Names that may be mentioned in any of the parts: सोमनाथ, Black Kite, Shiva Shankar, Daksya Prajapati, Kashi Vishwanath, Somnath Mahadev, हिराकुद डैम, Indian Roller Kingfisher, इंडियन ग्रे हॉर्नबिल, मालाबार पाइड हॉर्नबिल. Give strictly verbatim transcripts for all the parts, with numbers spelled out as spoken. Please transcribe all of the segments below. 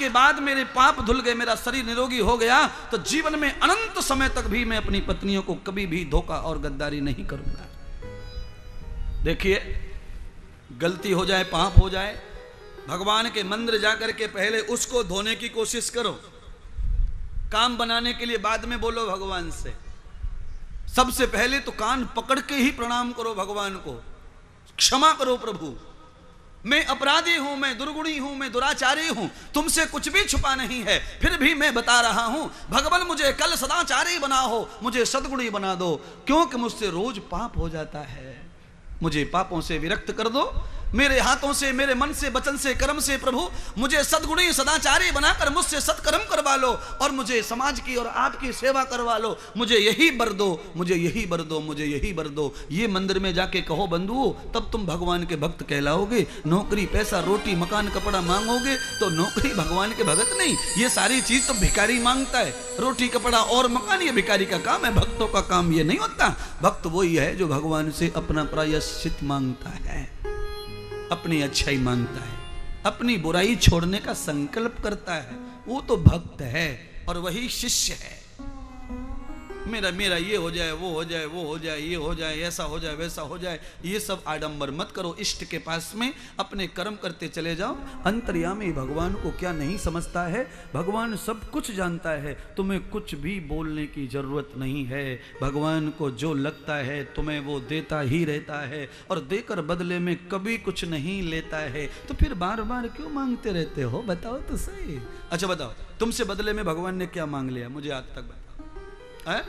के बाद मेरे पाप धुल गए, मेरा शरीर निरोगी हो गया, तो जीवन में अनंत समय तक भी मैं अपनी पत्नियों को कभी भी धोखा और गद्दारी नहीं करूंगा। देखिए, गलती हो जाए, पाप हो जाए, भगवान के मंदिर जाकर के पहले उसको धोने की कोशिश करो। काम बनाने के लिए बाद में बोलो भगवान से, सबसे पहले तो कान पकड़ के ही प्रणाम करो भगवान को। क्षमा करो प्रभु, मैं अपराधी हूं, मैं दुर्गुणी हूं, मैं दुराचारी हूं, तुमसे कुछ भी छुपा नहीं है, फिर भी मैं बता रहा हूं। भगवान मुझे कल सदाचारी बना हो, मुझे सद्गुणी बना दो, क्योंकि मुझसे रोज पाप हो जाता है, मुझे पापों से विरक्त कर दो, मेरे हाथों से, मेरे मन से, वचन से, कर्म से प्रभु मुझे सद्गुणी सदाचारी बनाकर मुझसे सत्कर्म करवा लो और मुझे समाज की और आपकी सेवा करवा लो। मुझे यही वर दो, मुझे यही वर दो, मुझे यही वर दो। ये मंदिर में जाके कहो बंधुओं, तब तुम भगवान के भक्त कहलाओगे। नौकरी, पैसा, रोटी, मकान, कपड़ा मांगोगे तो नौकरी भगवान के भगत नहीं, ये सारी चीज तो भिखारी मांगता है। रोटी, कपड़ा और मकान ये भिखारी का काम है, भक्तों का काम ये नहीं होता। भक्त वही है जो भगवान से अपना प्रायश्चित मांगता है, अपनी अच्छाई मांगता है, अपनी बुराई छोड़ने का संकल्प करता है, वो तो भक्त है। और वही शिष्य है, मेरा मेरा ये हो जाए, वो हो जाए, वो हो जाए, ये हो जाए, ऐसा हो जाए, वैसा हो जाए, ये सब आडंबर मत करो। इष्ट के पास में अपने कर्म करते चले जाओ। अंतर्यामी भगवान को क्या नहीं समझता है? भगवान सब कुछ जानता है, तुम्हें कुछ भी बोलने की जरूरत नहीं है। भगवान को जो लगता है तुम्हें वो देता ही रहता है, और देकर बदले में कभी कुछ नहीं लेता है। तो फिर बार बार क्यों मांगते रहते हो, बताओ तो सही। अच्छा बताओ, तुमसे बदले में भगवान ने क्या मांग लिया, मुझे आज तक बताओ। है?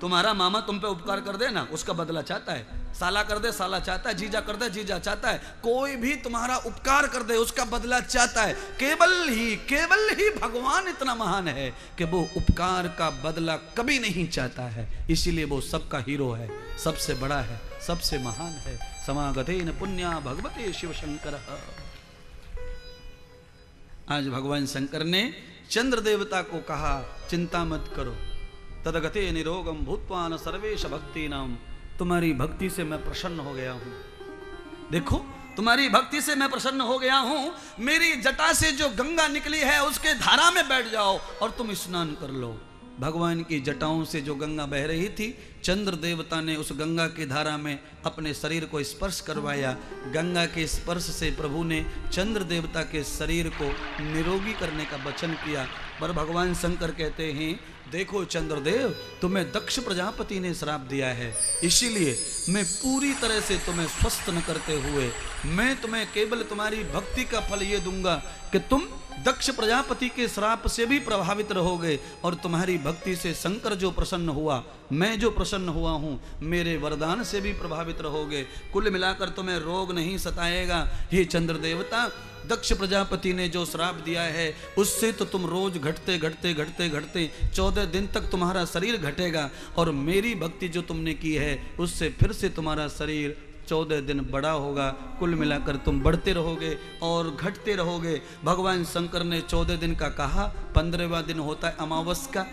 तुम्हारा मामा तुम पे उपकार कर दे ना, उसका बदला चाहता है। साला कर दे, साला चाहता है। जीजा कर दे, जीजा चाहता है। कोई भी तुम्हारा उपकार कर दे, उसका बदला चाहता है। केवल ही केवल ही भगवान इतना महान है कि वो उपकार का बदला कभी नहीं चाहता है, इसीलिए वो सबका हीरो है, सबसे बड़ा है, सबसे महान है। समागतेन पुण्या भगवते शिव शंकर। आज भगवान शंकर ने चंद्र देवता को कहा, चिंता मत करो, तदगते निरोगम भूतवान सर्वेश भक्ति नाम, तुम्हारी भक्ति से मैं प्रसन्न हो गया हूँ। देखो, तुम्हारी भक्ति से मैं प्रसन्न हो गया हूँ। मेरी जटा से जो गंगा निकली है उसके धारा में बैठ जाओ और तुम स्नान कर लो। भगवान की जटाओं से जो गंगा बह रही थी, चंद्र देवता ने उस गंगा की धारा में अपने शरीर को स्पर्श करवाया। गंगा के स्पर्श से प्रभु ने चंद्र देवता के शरीर को निरोगी करने का वचन किया। पर भगवान शंकर कहते हैं, देखो चंद्रदेव, तुम्हें दक्ष प्रजापति ने श्राप दिया है, इसीलिए मैं पूरी तरह से तुम्हें स्वस्थ न करते हुए मैं तुम्हें केवल तुम्हारी भक्ति का फल ये दूंगा कि तुम दक्ष प्रजापति के श्राप से भी प्रभावित रहोगे। और तुम्हारी भक्ति से शंकर जो प्रसन्न हुआ, मैं जो प्रसन्न हुआ हूँ, मेरे वरदान से भी प्रभावित रहोगे। कुल मिलाकर तुम्हें रोग नहीं सताएगा। हे चंद्र देवता, दक्ष प्रजापति ने जो श्राप दिया है उससे तो तुम रोज घटते घटते घटते घटते चौदह दिन तक तुम्हारा शरीर घटेगा, और मेरी भक्ति जो तुमने की है उससे फिर से तुम्हारा शरीर चौदह दिन बड़ा होगा। कुल मिलाकर तुम बढ़ते रहोगे और घटते रहोगे। भगवान शंकर ने चौदह दिन का कहा, पंद्रहवा दिन होता है अमावस का।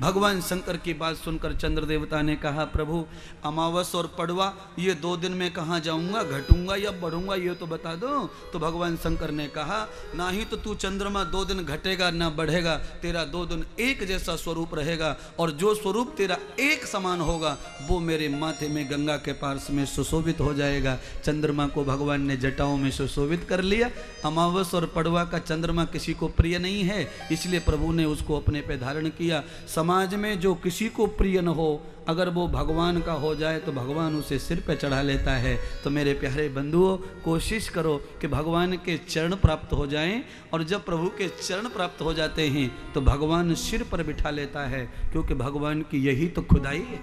भगवान शंकर की बात सुनकर चंद्र देवता ने कहा, प्रभु अमावस और पड़वा ये दो दिन में कहाँ जाऊँगा, घटूंगा या बढ़ूंगा, ये तो बता दो। तो भगवान शंकर ने कहा, ना ही तो तू चंद्रमा दो दिन घटेगा ना बढ़ेगा, तेरा दो दिन एक जैसा स्वरूप रहेगा, और जो स्वरूप तेरा एक समान होगा वो मेरे माथे में गंगा के पार्श्व में सुशोभित हो जाएगा। चंद्रमा को भगवान ने जटाओं में सुशोभित कर लिया। अमावस और पड़वा का चंद्रमा किसी को प्रिय नहीं है, इसलिए प्रभु ने उसको अपने पे धारण किया। समाज में जो किसी को प्रिय न हो, अगर वो भगवान का हो जाए तो भगवान उसे सिर पे चढ़ा लेता है। तो मेरे प्यारे बंधुओं, कोशिश करो कि भगवान के चरण प्राप्त हो जाएं, और जब प्रभु के चरण प्राप्त हो जाते हैं तो भगवान सिर पर बिठा लेता है, क्योंकि भगवान की यही तो खुदाई है,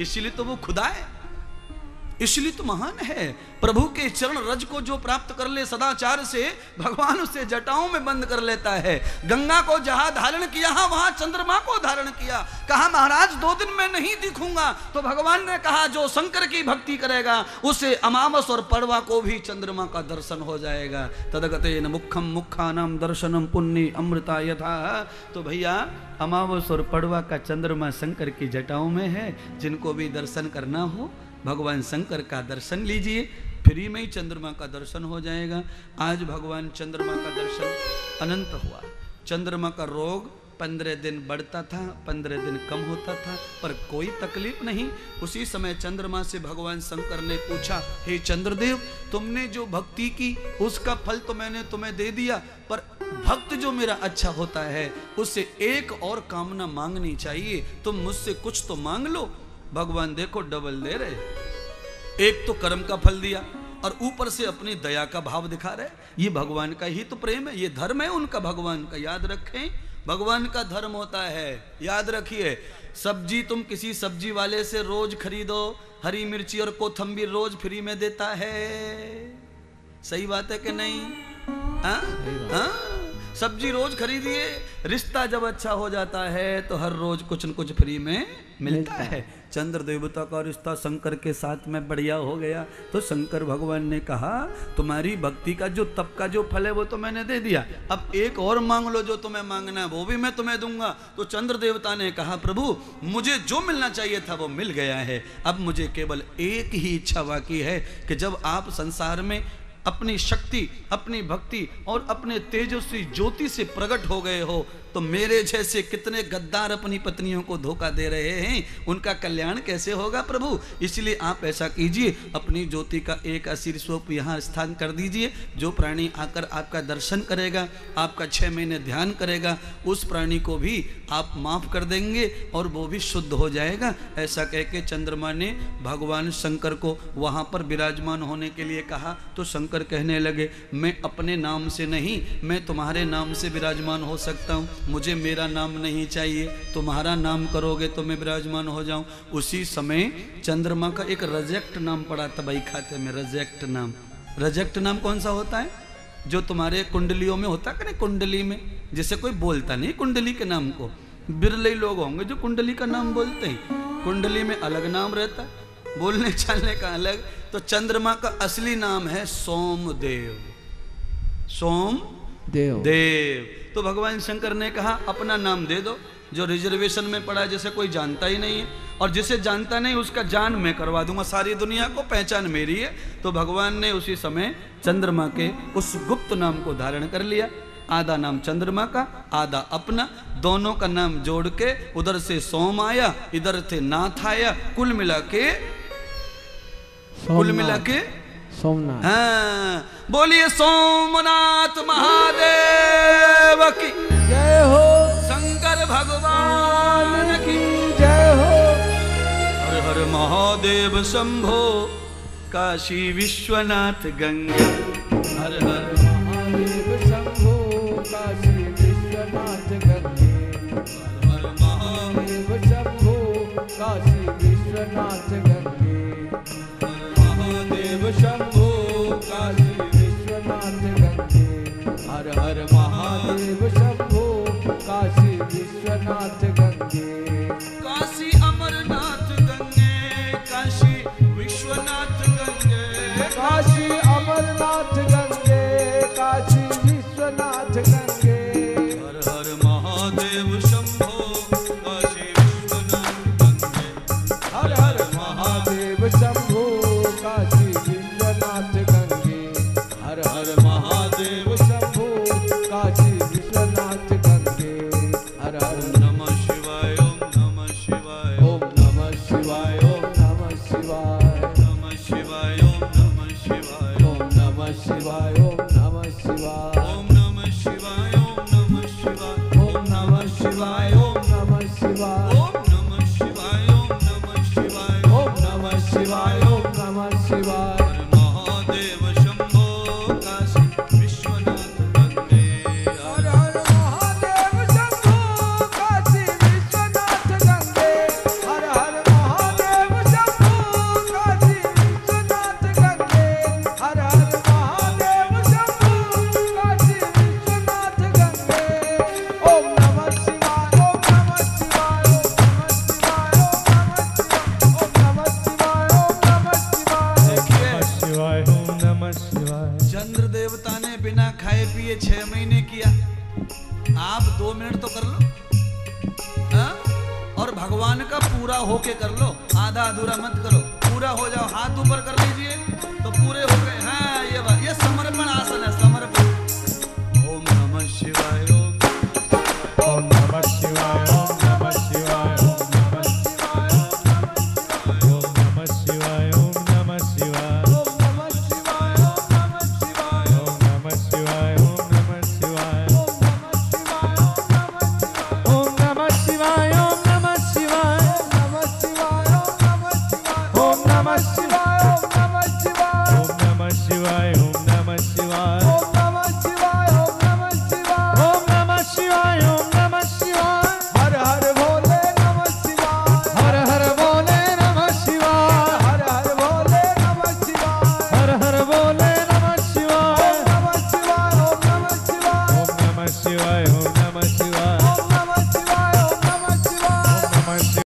इसलिए तो वो खुदा है, इसलिए तो महान है। प्रभु के चरण रज को जो प्राप्त कर ले सदाचार से, भगवान उसे जटाओं में बंद कर लेता है। गंगा को जहां धारण किया वहां चंद्रमा को धारण किया। कहा महाराज दो दिन में नहीं दिखूंगा, तो भगवान ने कहा जो शंकर की भक्ति करेगा उसे अमावस और पड़वा को भी चंद्रमा का दर्शन हो जाएगा। तदगतेन मुखम मुखानाम दर्शनम पुण्य अमृता यथा। तो भैया अमावस और पड़वा का चंद्रमा शंकर की जटाओं में है। जिनको भी दर्शन करना हो भगवान शंकर का दर्शन लीजिए, फ्री में ही चंद्रमा का दर्शन हो जाएगा। आज भगवान चंद्रमा का दर्शन अनंत हुआ। चंद्रमा का रोग पंद्रह दिन बढ़ता था, पंद्रह दिन कम होता था, पर कोई तकलीफ नहीं। उसी समय चंद्रमा से भगवान शंकर ने पूछा, हे चंद्रदेव, तुमने जो भक्ति की उसका फल तो मैंने तुम्हें दे दिया, पर भक्त जो मेरा अच्छा होता है उससे एक और कामना मांगनी चाहिए। तुम मुझसे कुछ तो मांग लो। भगवान देखो डबल दे रहे, एक तो कर्म का फल दिया और ऊपर से अपनी दया का भाव दिखा रहे। ये भगवान का ही तो प्रेम है, ये धर्म है उनका, भगवान का। याद रखें, भगवान का धर्म होता है। याद रखिए, सब्जी तुम किसी सब्जी वाले से रोज खरीदो, हरी मिर्ची और कोथम्बीर रोज फ्री में देता है। सही बात है कि नहीं? हाँ हाँ, सब्जी रोज खरीदिए। रिश्ता जब अच्छा हो जाता है तो हर रोज कुछ न कुछ फ्री में मिलता है। चंद्र देवता का रिश्ता शंकर के साथ में बढ़िया हो गया, तो शंकर भगवान ने कहा, तुम्हारी भक्ति का जो तप का जो फल है वो तो मैंने दे दिया, अब एक और मांग लो, जो तुम्हें मांगना है वो भी मैं तुम्हें दूंगा। तो चंद्र देवता ने कहा, प्रभु मुझे जो मिलना चाहिए था वो मिल गया है, अब मुझे केवल एक ही इच्छा बाकी है कि जब आप संसार में अपनी शक्ति, अपनी भक्ति और अपने तेजस्वी ज्योति से प्रकट हो गए हो, तो मेरे जैसे कितने गद्दार अपनी पत्नियों को धोखा दे रहे हैं, उनका कल्याण कैसे होगा प्रभु। इसलिए आप ऐसा कीजिए, अपनी ज्योति का एक अशीर स्वरूप यहाँ स्थान कर दीजिए। जो प्राणी आकर आपका दर्शन करेगा, आपका छः महीने ध्यान करेगा, उस प्राणी को भी आप माफ़ कर देंगे और वो भी शुद्ध हो जाएगा। ऐसा कह के चंद्रमा ने भगवान शंकर को वहाँ पर विराजमान होने के लिए कहा, तो शंकर कहने लगे, मैं अपने नाम से नहीं, मैं तुम्हारे नाम से विराजमान हो सकता हूँ, मुझे मेरा नाम नहीं चाहिए, तुम्हारा नाम करोगे तो मैं विराजमान हो जाऊं। उसी समय चंद्रमा का एक रजेक्ट नाम पड़ा तबाही खाते में। रजेक्ट नाम, रजेक्ट नाम कौन सा होता है? जो तुम्हारे कुंडलियों में होता है ना, कुंडली में, जिसे कोई बोलता नहीं कुंडली के नाम को। बिरले लोग होंगे जो कुंडली का नाम बोलते हैं, कुंडली में अलग नाम रहता है, बोलने चालने का अलग। तो चंद्रमा का असली नाम है सोमदेव, सोम देव देव। तो भगवान शंकर ने कहा, अपना नाम दे दो, जो रिजर्वेशन में पड़ा है, जिसे कोई जानता ही नहीं है, और जिसे जानता नहीं उसका जान मैं करवा दूंगा, सारी दुनिया को पहचान मेरी है। तो भगवान ने उसी समय चंद्रमा के उस गुप्त नाम को धारण कर लिया। आधा नाम चंद्रमा का, आधा अपना, दोनों का नाम जोड़ के उधर से सोम आया, इधर से नाथ आया, कुल मिला के कुल मिला के सोमनाथ। हाँ, बोलिए सोमनाथ महादेव की जय हो, शंकर भगवान की जय हो। हर हर महादेव शंभो, काशी विश्वनाथ गंगा। हर हर महादेव शंभो, काशी विश्वनाथ गंगा। हर हर महादेव शंभो, काशी विश्वनाथ गंगा। शंभो काशी विश्वनाथ गंगे। हर हर महादेव शंभो, काशी विश्वनाथ गंगे। काशी अमरनाथ गंगे, काशी विश्वनाथ गंगे। काशी अमरनाथ गंगे, काशी विश्वनाथ गंगे। हर हर महादेव शंभो, काशी विश्वनाथ गंगे। हर हर महादेव शंभो, काशी कर लो, आधा अधूरा मत करो, पूरा हो जाओ, हाथ ऊपर कर लीजिए। तो पूरे हो गए। हाँ ये बात, ये समर्पण आसन है।